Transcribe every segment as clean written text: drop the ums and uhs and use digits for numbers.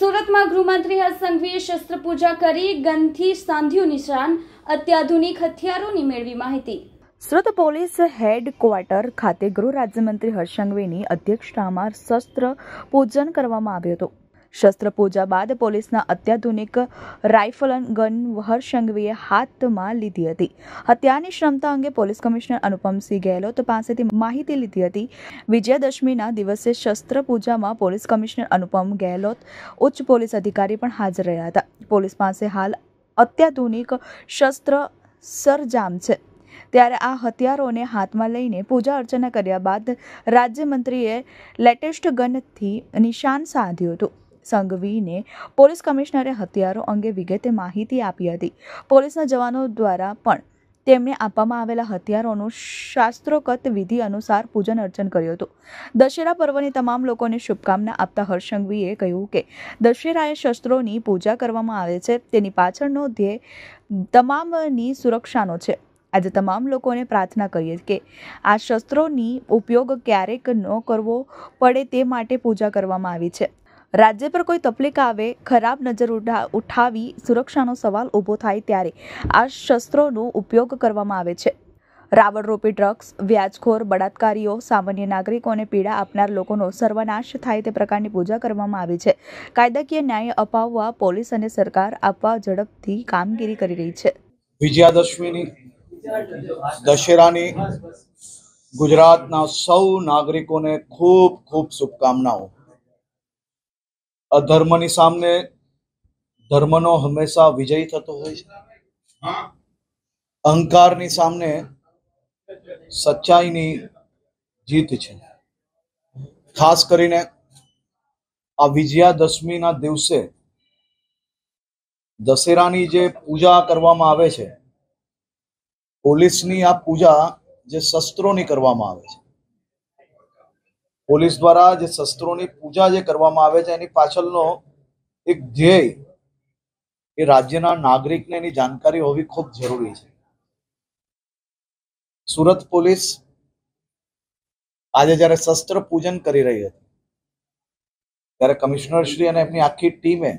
सूरत में गृहमंत्री हर्ष संघवीए शस्त्र पूजा करी गनथी सांध्यु निशान अत्याधुनिक हथियारों की मेळवी माहिती। सूरत पोलीस हेडक्वार्टर खाते गृह राज्यमंत्री हर्ष संघवीनी अध्यक्षतामां शस्त्र पूजन करवामां आव्युं हतुं। शस्त्र पूजा बाद पोलीसना अत्याधुनिक राइफल गन हर्ष संघवीए हाथ में लीधी हती। हत्यानी क्षमता अंगे पोलीस कमिश्नर अनुपम गहलोत पासेथी माहिती लीधी हती। विजयादशमीना दिवसे शस्त्र पूजा में पोलीस कमिश्नर अनुपम गहलोत, उच्च पोलीस अधिकारी पण हाजर रह्या हता। पोलीस पासे हाल अत्याधुनिक शस्त्र सरंजाम छे, त्यारे आ हथियारोने हाथमां लईने पूजा अर्चना कर्या बाद राज्यमंत्रीए लेटेस्ट गनथी निशान साध्युं हतुं। संघवीने पोलीस कमिश्नरे हथियारों अंगे विगते माहिती आपी हती। पोलीसना जवानों द्वारा पण तेमने आपवामां आवेला हथियारोनुं शास्त्रोक्त विधि अनुसार पूजन अर्चन कर्युं हतुं। दशेरा पर्वनी तमाम लोकोने शुभकामना आपता हर्ष संघवीए कह्युं के दशेराए शस्त्रोनी पूजा करवामां आवे छे, तेनी पाछळनो ध्येय तमामनी सुरक्षानो छे। आज तमाम लोकोने प्रार्थना करीए के आ शस्त्रोनी उपयोग क्यारेक न करवो पड़े ते माटे पूजा करवामां आवी छे। राज्य पर कोई तकलीफ आवे, खराब नजर उठावी सुरक्षानो सवाल ऊभो थाय त्यारे आ शस्त्रोनो उपयोग करवामां आवे छे। रावणरूपी ड्रग्स, व्याजखोर बलात्कारीओ, सामान्य नागरिकोने पीड़ा आपनार लोकोनो सर्वनाश थाय ते प्रकारनी पूजा करवामां आवी छे। कायदाकीय न्याय अपाववा पोलीस अने सरकार आपवा झड़पथी कामगीरी करी रही छे। विजयादशमीनी दशेरानी गुजरातना सौ नागरिकोने खूब खूब शुभकामनाओं। अधर्मनी सामने धर्मनो हमेशा विजयी थतो होय। अहंकारनी सामने सच्चाईनी जीत छे। खास करीने आ विजयादशमीना दिवसे दशेरानी जे पूजा करवामां आवे छे, पोलीसनी आ पूजा जे शस्त्रोनी करवामां आवे छे, पोलीस द्वारा जे शस्त्रोनी पूजा जे करवामां आवे छे एनी पाछळनो एक ध्येय ए राज्यना नागरिकने एनी जानकारी होवी खूब जरूरी छे। सूरत पोलीस आज ज्यारे शस्त्र पूजन करी रही हती त्यारे कमिश्नर श्री अने एमनी आखी टीमे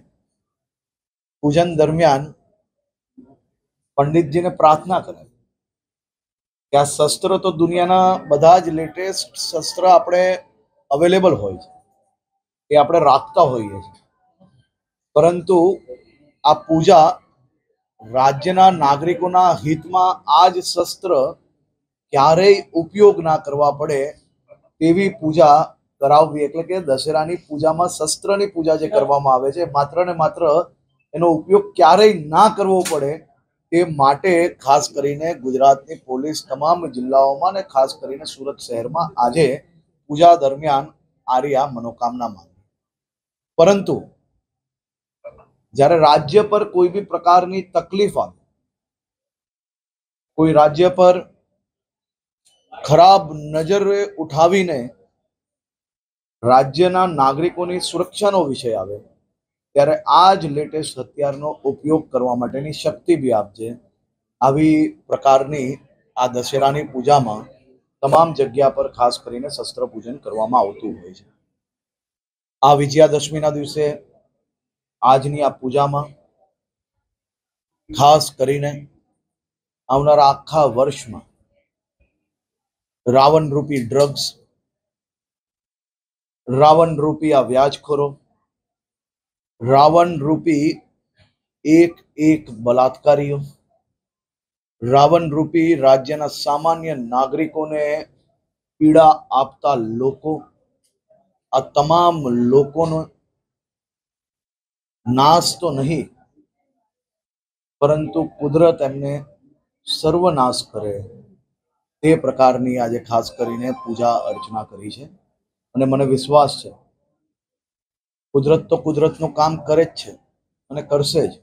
पूजन दरमियान पंडित जी ने प्रार्थना करी कि आ शस्त्र तो दुनियाना बधा ज लेटेस्ट शस्त्र आपणे अवेलेबल होय छे, ए आपणे राखता होईए छे, परंतु आ पूजा राज्यना नागरिकोना हितमां आ ज शस्त्र क्यारेय उपयोग ना करवा पड़े तेवी पूजा कराववी। एटले के दशेरानी पूजामां शस्त्रनी पूजा जे करवामां आवे छे मात्र ने मात्र एनो उपयोग क्यारेय ना करवो पड़े ते माटे खास करीने गुजरातनी पोलीस तमाम जिल्लाओमां ने खास करीने सूरत शहेरमां आजे पूजा दरमियान आरिया मनोकामना मांगी। परंतु ज्यारे राज्य पर कोई भी प्रकारनी तकलीफ आवे, कोई राज्य पर खराब नजरे उठावीने राज्यना नागरिकोनी सुरक्षानो विषय आवे त्यारे आज लेटेस्ट हथियारनो उपयोग करवा माटेनी शक्ति भी आपजे। आवी प्रकारनी आ दशेरानी पूजामां तमाम जग्या पर खास करीने शस्त्र पूजन करवामां आवतुं होय छे। आ विजयादशमीना दिवसे आजनी आ पूजामां खास करीने आवनारा आखा वर्षमां रावण रूपी ड्रग्स, रावण रूपी आ व्याजखोरो, रावण रूपी एक एक बलात्कारी, रावण रूपी राज्यना सामान्य नागरिकोने पीड़ा आपता लोको, आ तमाम लोकोनो नाश तो नहीं परंतु कुदरत एमने सर्वनाश करे ते प्रकारनी आजे खास करीने पूजा अर्चना करी छे। अने मने विश्वास छे कुदरत तो कुदरतनु काम करे ज छे अने करशे ज।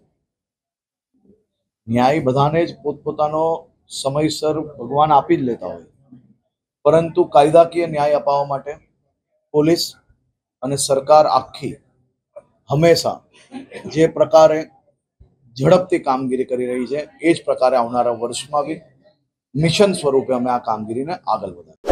न्याय बधाने ज पोतपोतानो समयसर भगवान आपी ज लेता होय, परंतु कायदाकीय न्याय अपाववा माटे पोलीस अने सरकार आखी हमेशा जे प्रकारे झड़पथी कामगीरी करी रही छे ए ज प्रकारे आवनारा वर्षमां भी मिशन स्वरूपे अमे आ कामगीरीने आगळ वधारीशुं।